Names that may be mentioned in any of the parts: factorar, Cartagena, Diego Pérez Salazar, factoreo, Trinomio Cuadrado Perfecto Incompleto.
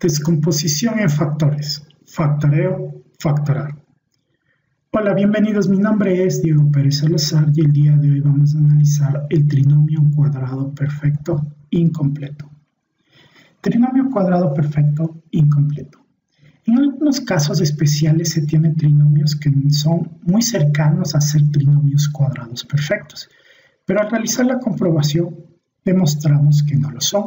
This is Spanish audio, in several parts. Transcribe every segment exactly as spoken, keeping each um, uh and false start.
Descomposición en factores, factoreo, factorar. Hola, bienvenidos, mi nombre es Diego Pérez Salazar y el día de hoy vamos a analizar el trinomio cuadrado perfecto incompleto. Trinomio cuadrado perfecto incompleto. En algunos casos especiales se tienen trinomios que son muy cercanos a ser trinomios cuadrados perfectos, pero al realizar la comprobación demostramos que no lo son,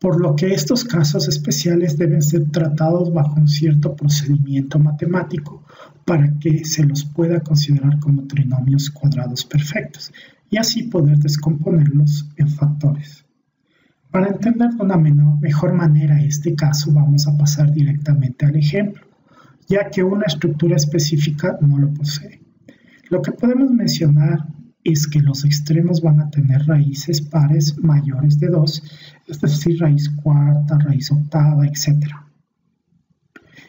por lo que estos casos especiales deben ser tratados bajo un cierto procedimiento matemático para que se los pueda considerar como trinomios cuadrados perfectos y así poder descomponerlos en factores. Para entender de una mejor manera este caso, vamos a pasar directamente al ejemplo, ya que una estructura específica no lo posee. Lo que podemos mencionar es que los extremos van a tener raíces pares mayores de dos, es decir, raíz cuarta, raíz octava, etcétera.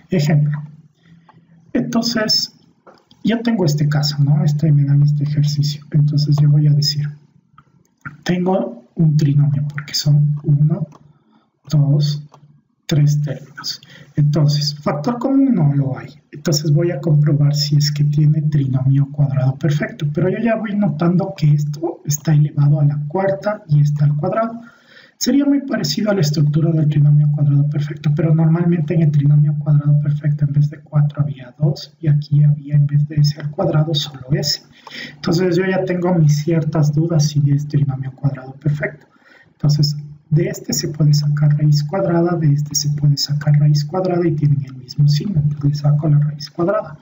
Ejemplo. Entonces, yo tengo este caso, ¿no? Este me dan este ejercicio. Entonces, yo voy a decir, tengo un trinomio, porque son uno, dos, tres términos. Entonces, factor común no lo hay. Entonces voy a comprobar si es que tiene trinomio cuadrado perfecto. Pero yo ya voy notando que esto está elevado a la cuarta y está al cuadrado. Sería muy parecido a la estructura del trinomio cuadrado perfecto, pero normalmente en el trinomio cuadrado perfecto en vez de cuatro había dos y aquí había en vez de ese al cuadrado solo ese. Entonces yo ya tengo mis ciertas dudas si es trinomio cuadrado perfecto. Entonces, de este se puede sacar raíz cuadrada, de este se puede sacar raíz cuadrada y tienen el mismo signo. Entonces le saco la raíz cuadrada.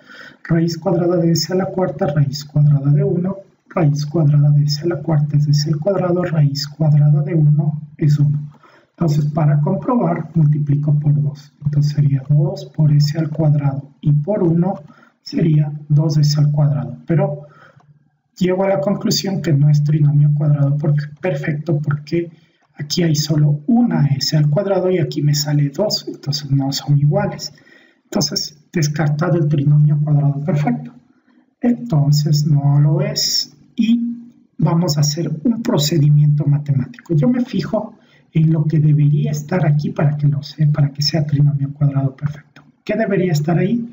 Raíz cuadrada de s a la cuarta, raíz cuadrada de uno, raíz cuadrada de s a la cuarta es de s al cuadrado, raíz cuadrada de uno es uno. Entonces para comprobar multiplico por dos. Entonces sería dos por s al cuadrado y por uno sería dos s al cuadrado. Pero llego a la conclusión que no es trinomio cuadrado perfecto porque aquí hay solo una s al cuadrado y aquí me sale dos, entonces no son iguales. Entonces, descartado el trinomio cuadrado perfecto. Entonces, no lo es y vamos a hacer un procedimiento matemático. Yo me fijo en lo que debería estar aquí para que, lo sea, para que sea trinomio cuadrado perfecto. ¿Qué debería estar ahí?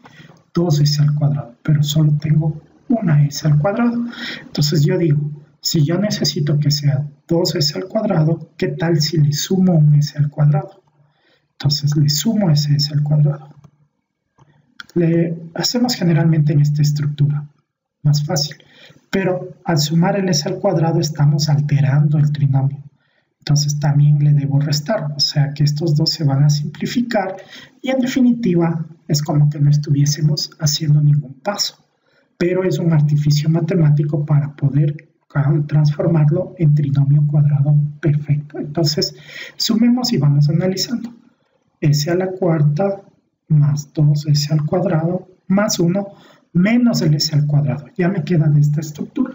dos s al cuadrado, pero solo tengo una s al cuadrado. Entonces, yo digo, si yo necesito que sea dos s al cuadrado, ¿qué tal si le sumo un s al cuadrado? Entonces le sumo ese s al cuadrado. Le hacemos generalmente en esta estructura, más fácil. Pero al sumar el s al cuadrado estamos alterando el trinomio. Entonces también le debo restar, o sea que estos dos se van a simplificar y en definitiva es como que no estuviésemos haciendo ningún paso. Pero es un artificio matemático para poder transformarlo en trinomio cuadrado perfecto. Entonces, sumemos y vamos analizando. S a la cuarta más dos s al cuadrado más uno menos el s al cuadrado. Ya me queda de esta estructura.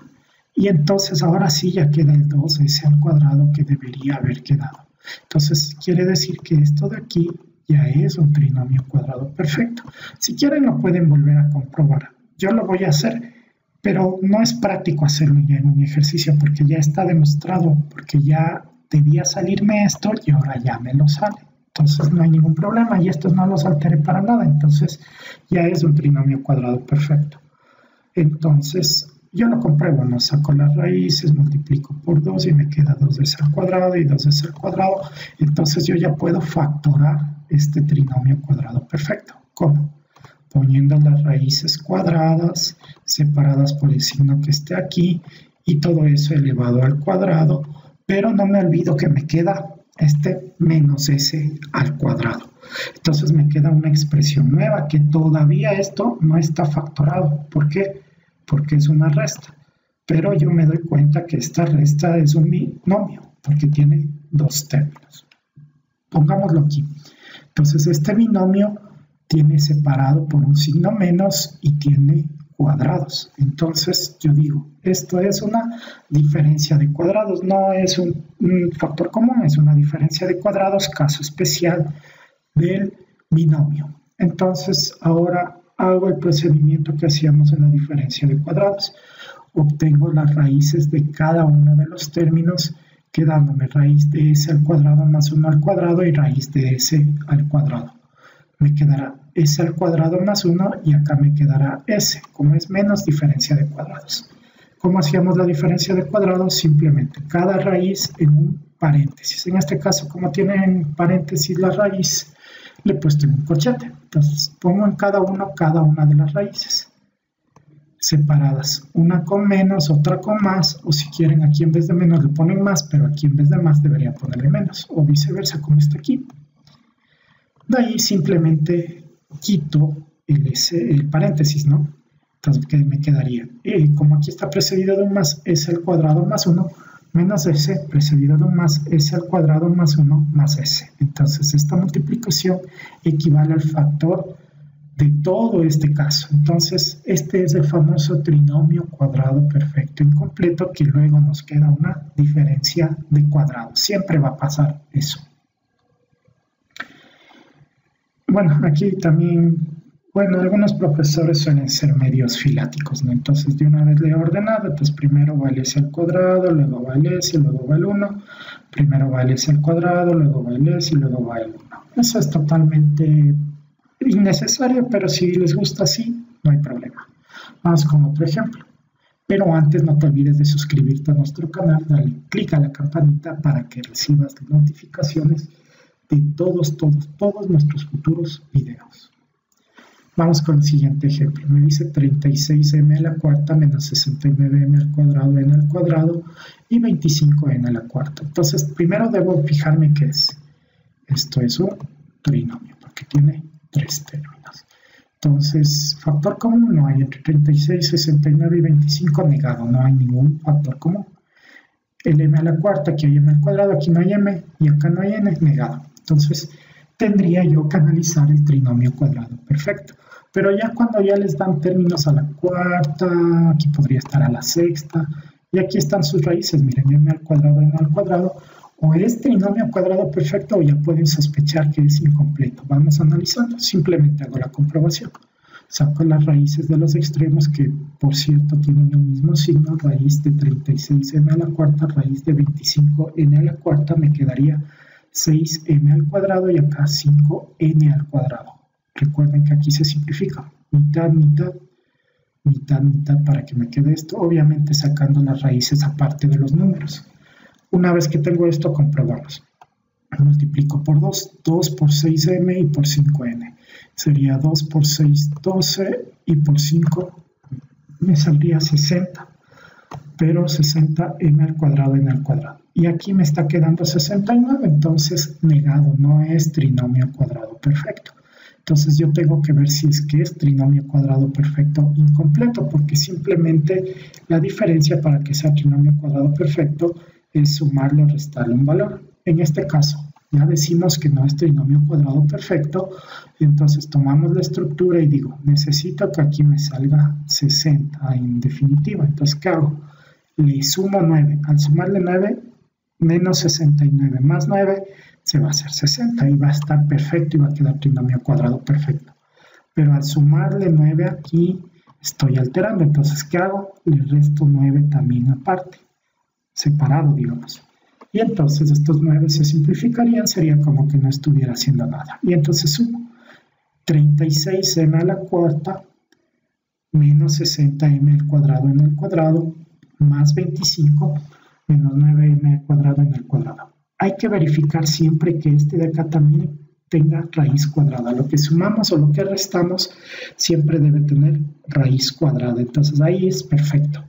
Y entonces, ahora sí ya queda el dos s al cuadrado que debería haber quedado. Entonces, quiere decir que esto de aquí ya es un trinomio cuadrado perfecto. Si quieren, lo pueden volver a comprobar. Yo lo voy a hacer, pero no es práctico hacerlo ya en un ejercicio porque ya está demostrado, porque ya debía salirme esto y ahora ya me lo sale. Entonces no hay ningún problema y estos no los alteré para nada. Entonces ya es un trinomio cuadrado perfecto. Entonces yo lo compruebo, no saco las raíces, multiplico por dos y me queda dos s al cuadrado y dos s al cuadrado. Entonces yo ya puedo factorar este trinomio cuadrado perfecto. ¿Cómo? Poniendo las raíces cuadradas separadas por el signo que esté aquí y todo eso elevado al cuadrado, pero no me olvido que me queda este menos s al cuadrado. Entonces me queda una expresión nueva que todavía esto no está factorado. ¿Por qué? Porque es una resta, pero yo me doy cuenta que esta resta es un binomio porque tiene dos términos. Pongámoslo aquí. Entonces este binomio tiene separado por un signo menos y tiene cuadrados. Entonces yo digo, esto es una diferencia de cuadrados, no es un, un factor común, es una diferencia de cuadrados, caso especial del binomio. Entonces ahora hago el procedimiento que hacíamos en la diferencia de cuadrados. Obtengo las raíces de cada uno de los términos quedándome raíz de s al cuadrado más uno al cuadrado y raíz de s al cuadrado. Me quedará s al cuadrado más uno y acá me quedará s, como es menos diferencia de cuadrados. ¿Cómo hacíamos la diferencia de cuadrados? Simplemente cada raíz en un paréntesis. En este caso, como tiene en paréntesis la raíz, le he puesto en un corchete. Entonces pongo en cada uno cada una de las raíces separadas, una con menos, otra con más, o si quieren aquí en vez de menos le ponen más, pero aquí en vez de más debería ponerle menos, o viceversa, como está aquí. De ahí simplemente quito el, S, el paréntesis, ¿no? Entonces que me quedaría, eh, como aquí está precedido de un más, s al cuadrado más uno, menos s precedido de un más, s al cuadrado más uno más s. Entonces esta multiplicación equivale al factor de todo este caso. Entonces este es el famoso trinomio cuadrado perfecto incompleto, que luego nos queda una diferencia de cuadrado. Siempre va a pasar eso. Bueno, aquí también, bueno, algunos profesores suelen ser medios filáticos, ¿no? Entonces de una vez le he ordenado, entonces primero va el s al cuadrado, luego va el s, luego va el uno, primero va el s al cuadrado, luego va el s y luego va el uno. Eso es totalmente innecesario, pero si les gusta así, no hay problema. Vamos con otro ejemplo. Pero antes no te olvides de suscribirte a nuestro canal, dale clic a la campanita para que recibas notificaciones de todos, todos, todos nuestros futuros videos. Vamos con el siguiente ejemplo. Me dice treinta y seis m a la cuarta menos sesenta y nueve m al cuadrado n al cuadrado y veinticinco n a la cuarta. Entonces primero debo fijarme qué es. Esto es un trinomio porque tiene tres términos. Entonces, factor común no hay entre treinta y seis, sesenta y nueve y veinticinco, negado, no hay ningún factor común. El m a la cuarta, aquí hay m al cuadrado, aquí no hay m y acá no hay n, negado. Entonces, tendría yo que analizar el trinomio cuadrado perfecto. Pero ya cuando ya les dan términos a la cuarta, aquí podría estar a la sexta, y aquí están sus raíces, miren, m al cuadrado, n al cuadrado. O es trinomio cuadrado perfecto o ya pueden sospechar que es incompleto. Vamos analizando, simplemente hago la comprobación. Saco las raíces de los extremos que, por cierto, tienen el mismo signo, raíz de treinta y seis m a la cuarta, raíz de veinticinco n a la cuarta, me quedaría seis m al cuadrado y acá cinco n al cuadrado. Recuerden que aquí se simplifica, mitad, mitad, mitad, mitad, para que me quede esto, obviamente sacando las raíces aparte de los números. Una vez que tengo esto, comprobamos. Multiplico por dos, dos por seis m y por cinco n. Sería dos por seis, doce, y por cinco me saldría sesenta, pero sesenta m al cuadrado n al cuadrado. Y aquí me está quedando sesenta y nueve, entonces negado, no es trinomio cuadrado perfecto. Entonces yo tengo que ver si es que es trinomio cuadrado perfecto incompleto, porque simplemente la diferencia para que sea trinomio cuadrado perfecto es sumarle o restarle un valor. En este caso, ya decimos que no es trinomio cuadrado perfecto, entonces tomamos la estructura y digo, necesito que aquí me salga sesenta en definitiva. Entonces, ¿qué hago? Le sumo nueve. Al sumarle nueve, menos sesenta y nueve más nueve, se va a hacer sesenta y va a estar perfecto y va a quedar trinomio cuadrado perfecto. Pero al sumarle nueve aquí, estoy alterando. Entonces, ¿qué hago? Le resto nueve también aparte, separado, digamos. Y entonces estos nueve se simplificarían, sería como que no estuviera haciendo nada. Y entonces sumo treinta y seis m a la cuarta menos sesenta m al cuadrado en el cuadrado más veinticinco menos nueve m al cuadrado en el cuadrado. Hay que verificar siempre que este de acá también tenga raíz cuadrada. Lo que sumamos o lo que restamos siempre debe tener raíz cuadrada. Entonces ahí es perfecto.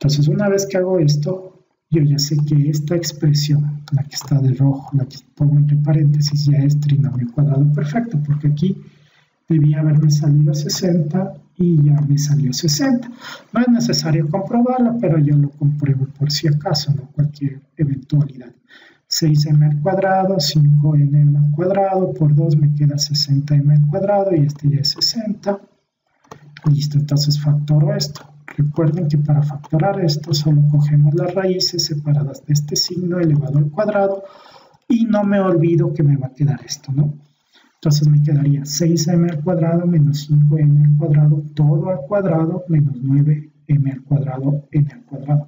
Entonces una vez que hago esto, yo ya sé que esta expresión, la que está de rojo, la que pongo entre paréntesis, ya es trinomio cuadrado perfecto, porque aquí debía haberme salido sesenta y ya me salió sesenta. No es necesario comprobarlo, pero yo lo compruebo por si acaso, ¿no? Cualquier eventualidad. seis m al cuadrado, cinco n al cuadrado, por dos me queda sesenta m al cuadrado y este ya es sesenta. Listo, entonces factoro esto. Recuerden que para factorar esto solo cogemos las raíces separadas de este signo elevado al cuadrado y no me olvido que me va a quedar esto, ¿no? Entonces me quedaría seis m al cuadrado menos cinco n al cuadrado, todo al cuadrado, menos nueve m al cuadrado, n al cuadrado.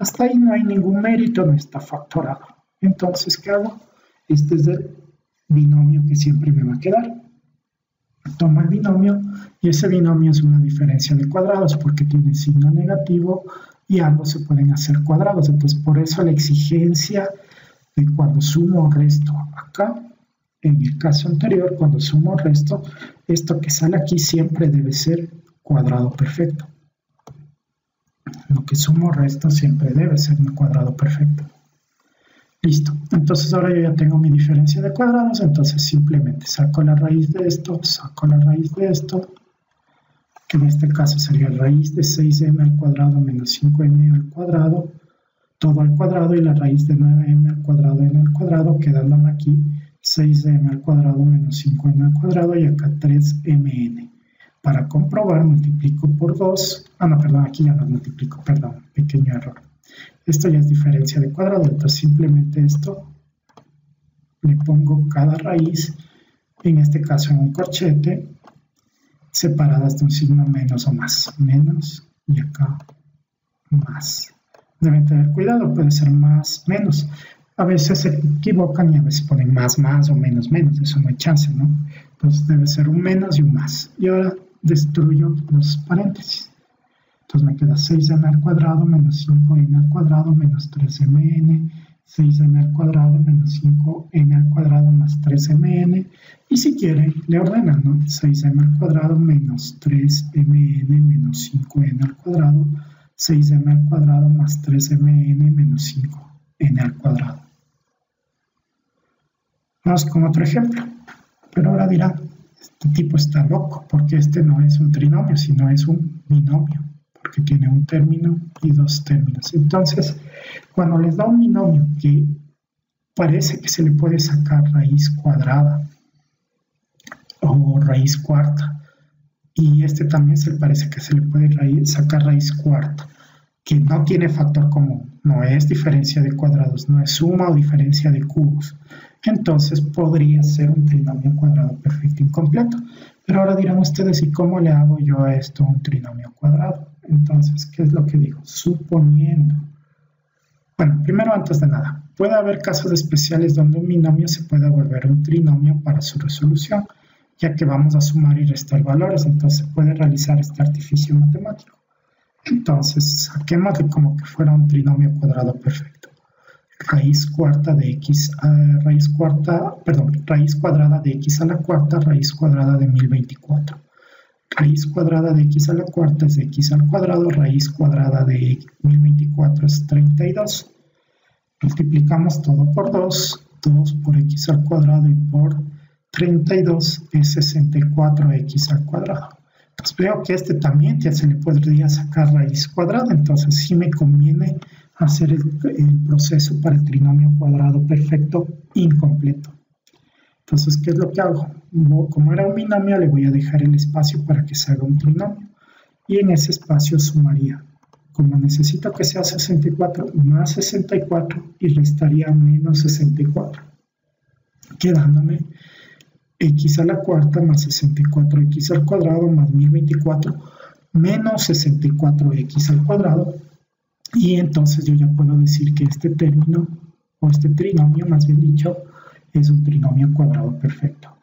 Hasta ahí no hay ningún mérito, no está factorado. Entonces, ¿qué hago? Este es el binomio que siempre me va a quedar. Tomo el binomio y ese binomio es una diferencia de cuadrados porque tiene signo negativo y ambos se pueden hacer cuadrados. Entonces, por eso la exigencia de cuando sumo o resto acá, en el caso anterior, cuando sumo o resto, esto que sale aquí siempre debe ser cuadrado perfecto. Lo que sumo o resto siempre debe ser un cuadrado perfecto. Listo, entonces ahora yo ya tengo mi diferencia de cuadrados, entonces simplemente saco la raíz de esto, saco la raíz de esto, que en este caso sería la raíz de seis m al cuadrado menos cinco m al cuadrado, todo al cuadrado, y la raíz de nueve m al cuadrado n al cuadrado, quedándome aquí seis m al cuadrado menos cinco m al cuadrado, y acá tres m n. Para comprobar, multiplico por dos, ah no, perdón, aquí ya no multiplico, perdón, pequeño error. Esto ya es diferencia de cuadrado, entonces simplemente esto le pongo cada raíz, en este caso en un corchete, separadas de un signo menos o más, menos y acá más. Deben tener cuidado, puede ser más, menos. A veces se equivocan y a veces ponen más, más o menos, menos, eso no hay chance, ¿no? Entonces debe ser un menos y un más. Y ahora destruyo los paréntesis. Entonces me queda seis m al cuadrado menos cinco n al cuadrado menos tres m n, seis m al cuadrado menos cinco n al cuadrado más tres m n, y si quieren le ordenan, ¿no? seis m al cuadrado menos tres m n menos cinco n al cuadrado, seis m al cuadrado más tres m n menos cinco n al cuadrado. Vamos con otro ejemplo, pero ahora dirán, este tipo está loco, porque este no es un trinomio, sino es un binomio, que tiene un término y dos términos. Entonces, cuando les da un binomio que parece que se le puede sacar raíz cuadrada o raíz cuarta, y este también se parece que se le puede raíz, sacar raíz cuarta, que no tiene factor común, no es diferencia de cuadrados, no es suma o diferencia de cubos, entonces podría ser un trinomio cuadrado perfecto incompleto. Pero ahora dirán ustedes, ¿y cómo le hago yo a esto un trinomio cuadrado? Entonces, ¿qué es lo que digo? Suponiendo. Bueno, primero antes de nada, puede haber casos especiales donde un binomio se pueda volver un trinomio para su resolución, ya que vamos a sumar y restar valores, entonces se puede realizar este artificio matemático. Entonces, saquemos de como que fuera un trinomio cuadrado perfecto. Raíz cuarta de x, uh, raíz cuarta, perdón, raíz cuadrada de x a la cuarta, raíz cuadrada de mil veinticuatro. Raíz cuadrada de x a la cuarta es x al cuadrado, raíz cuadrada de mil veinticuatro es treinta y dos. Multiplicamos todo por dos, dos por x al cuadrado y por treinta y dos es sesenta y cuatro x al cuadrado. Entonces veo que este también ya se le podría sacar raíz cuadrada, entonces sí me conviene hacer el, el proceso para el trinomio cuadrado perfecto incompleto. Entonces, ¿qué es lo que hago? Como era un binomio, le voy a dejar el espacio para que se haga un trinomio. Y en ese espacio sumaría. Como necesito que sea sesenta y cuatro más sesenta y cuatro y restaría menos sesenta y cuatro. Quedándome x a la cuarta más sesenta y cuatro x al cuadrado más mil veinticuatro menos sesenta y cuatro x al cuadrado. Y entonces yo ya puedo decir que este término, o este trinomio más bien dicho, es un trinomio cuadrado perfecto.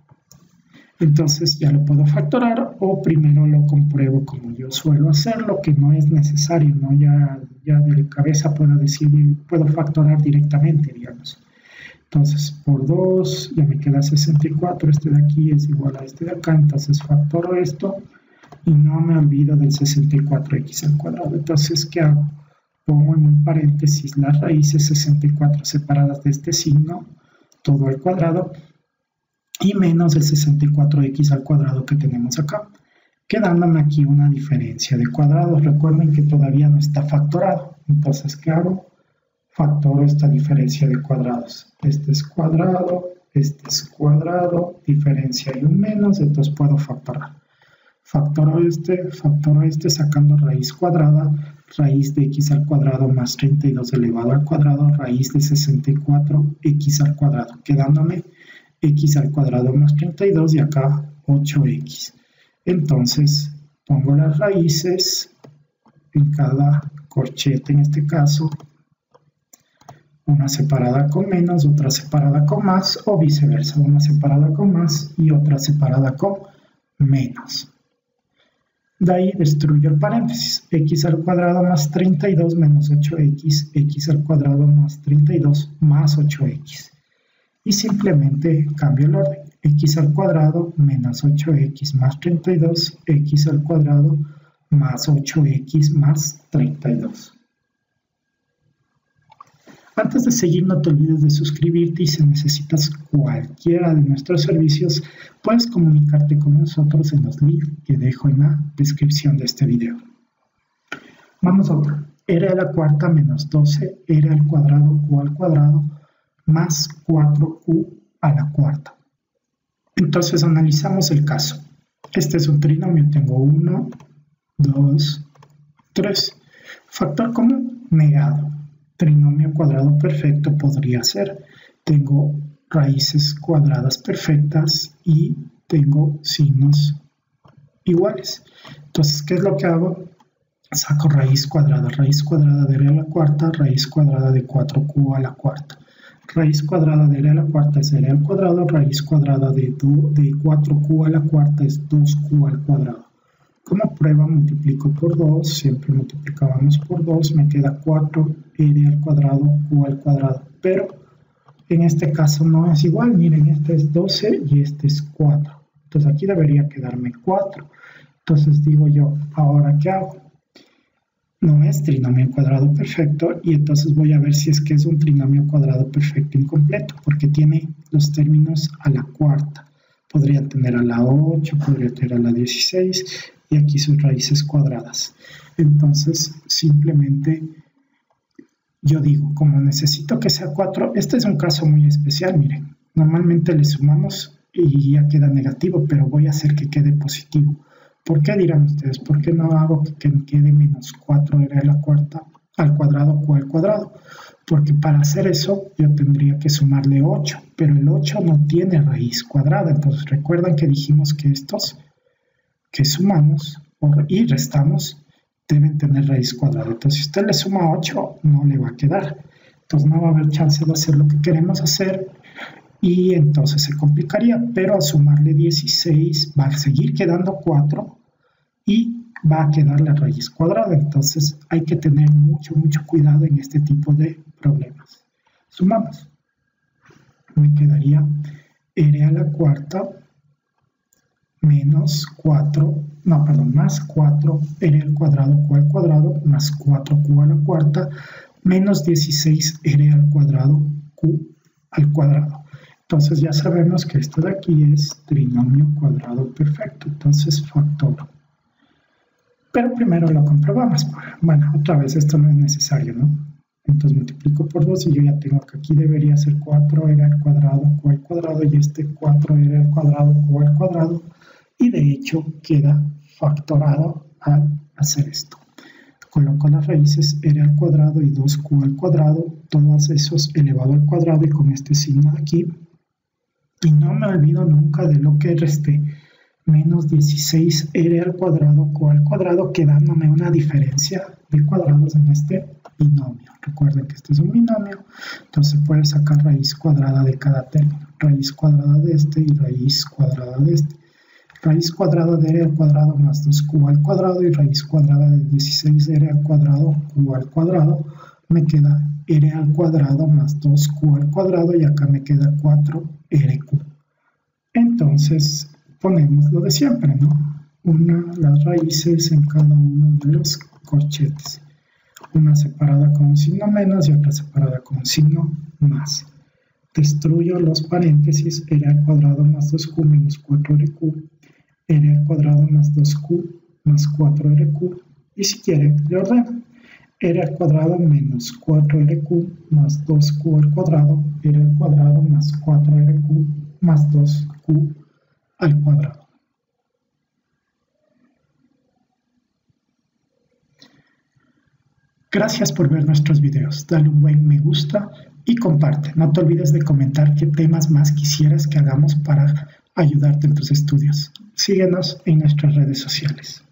Entonces ya lo puedo factorar o primero lo compruebo como yo suelo hacerlo, que no es necesario, ¿no? Ya, ya de cabeza puedo decir, puedo factorar directamente, digamos. Entonces por dos, ya me queda sesenta y cuatro, este de aquí es igual a este de acá, entonces factoro esto y no me olvido del sesenta y cuatro x al cuadrado. Entonces, ¿qué hago? Pongo en un paréntesis las raíces sesenta y cuatro separadas de este signo, todo al cuadrado, y menos el sesenta y cuatro x al cuadrado que tenemos acá, quedándome aquí una diferencia de cuadrados. Recuerden que todavía no está factorado, entonces ¿qué hago? Factoro esta diferencia de cuadrados. Este es cuadrado, este es cuadrado, diferencia y un menos, entonces puedo factorar. Factoro este, factoro este, sacando raíz cuadrada, raíz de x al cuadrado más treinta y dos elevado al cuadrado, raíz de sesenta y cuatro x al cuadrado, quedándome x al cuadrado más treinta y dos y acá ocho x. Entonces pongo las raíces en cada corchete, en este caso una separada con menos, otra separada con más, o viceversa, una separada con más y otra separada con menos. De ahí destruyo el paréntesis, x al cuadrado más treinta y dos menos ocho x, x al cuadrado más treinta y dos más ocho x. Y simplemente cambio el orden, x al cuadrado menos ocho x más treinta y dos, x al cuadrado más ocho x más treinta y dos. Antes de seguir, no te olvides de suscribirte y si necesitas cualquiera de nuestros servicios, puedes comunicarte con nosotros en los links que dejo en la descripción de este video. Vamos a otro. R a la cuarta menos doce, R al cuadrado, Q al cuadrado, más cuatro Q a la cuarta. Entonces analizamos el caso. Este es un trinomio, tengo uno, dos, tres. Factor común, negado. Trinomio cuadrado perfecto podría ser, tengo raíces cuadradas perfectas y tengo signos iguales. Entonces, ¿qué es lo que hago? Saco raíz cuadrada, raíz cuadrada de R a la cuarta, raíz cuadrada de cuatro Q a la cuarta. Raíz cuadrada de R a la cuarta es R al cuadrado, raíz cuadrada de, de cuatro Q a la cuarta es dos Q al cuadrado. Como prueba multiplico por dos, siempre multiplicábamos por dos, me queda cuatro R al cuadrado, Q al cuadrado. Pero en este caso no es igual, miren, este es doce y este es cuatro. Entonces aquí debería quedarme cuatro. Entonces digo yo, ¿ahora qué hago? No es trinomio cuadrado perfecto y entonces voy a ver si es que es un trinomio cuadrado perfecto incompleto, porque tiene los términos a la cuarta. Podría tener a la ocho, podría tener a la dieciséis y aquí sus raíces cuadradas. Entonces simplemente yo digo, como necesito que sea cuatro, este es un caso muy especial, miren, normalmente le sumamos y ya queda negativo, pero voy a hacer que quede positivo. ¿Por qué dirán ustedes? ¿Por qué no hago que quede menos cuatro R a la cuarta al cuadrado Q al cuadrado? Porque para hacer eso yo tendría que sumarle ocho, pero el ocho no tiene raíz cuadrada. Entonces recuerdan que dijimos que estos que sumamos y restamos deben tener raíz cuadrada. Entonces si usted le suma ocho no le va a quedar. Entonces no va a haber chance de hacer lo que queremos hacer y entonces se complicaría. Pero al sumarle dieciséis va a seguir quedando cuatro y va a quedar la raíz cuadrada. Entonces hay que tener mucho, mucho cuidado en este tipo de problemas. Sumamos. Me quedaría R a la cuarta menos cuatro, no, perdón, más cuatro R al cuadrado, Q al cuadrado, más cuatro Q a la cuarta, menos dieciséis R al cuadrado, Q al cuadrado. Entonces ya sabemos que esto de aquí es trinomio cuadrado perfecto, entonces factor. Pero primero lo comprobamos. Bueno, otra vez esto no es necesario, ¿no? Entonces multiplico por dos y yo ya tengo que aquí debería ser cuatro R al cuadrado, Q al cuadrado, y este cuatro R al cuadrado, Q al cuadrado, y de hecho queda factorado al hacer esto. Coloco las raíces R al cuadrado y dos Q al cuadrado, todos esos elevado al cuadrado y con este signo de aquí. Y no me olvido nunca de lo que resté, menos dieciséis R al cuadrado, Q al cuadrado, quedándome una diferencia de cuadrados en este binomio. Recuerden que este es un binomio, entonces puedo sacar raíz cuadrada de cada término, raíz cuadrada de este y raíz cuadrada de este. Raíz cuadrada de R al cuadrado más dos Q al cuadrado y raíz cuadrada de dieciséis R al cuadrado, Q al cuadrado, me queda R al cuadrado más dos Q al cuadrado y acá me queda cuatro R Q. Entonces ponemos lo de siempre, ¿no? Una, las raíces en cada uno de los corchetes. Una separada con un signo menos y otra separada con un signo más. Destruyo los paréntesis, R al cuadrado más dos Q menos cuatro R Q, R al cuadrado más dos Q más cuatro R Q, y si quieren le ordeno, R al cuadrado menos cuatro R Q más dos Q al cuadrado, R al cuadrado más cuatro R Q más dos Q al cuadrado. Gracias por ver nuestros videos, dale un buen me gusta y comparte. No te olvides de comentar qué temas más quisieras que hagamos para ayudarte en tus estudios. Síguenos en nuestras redes sociales.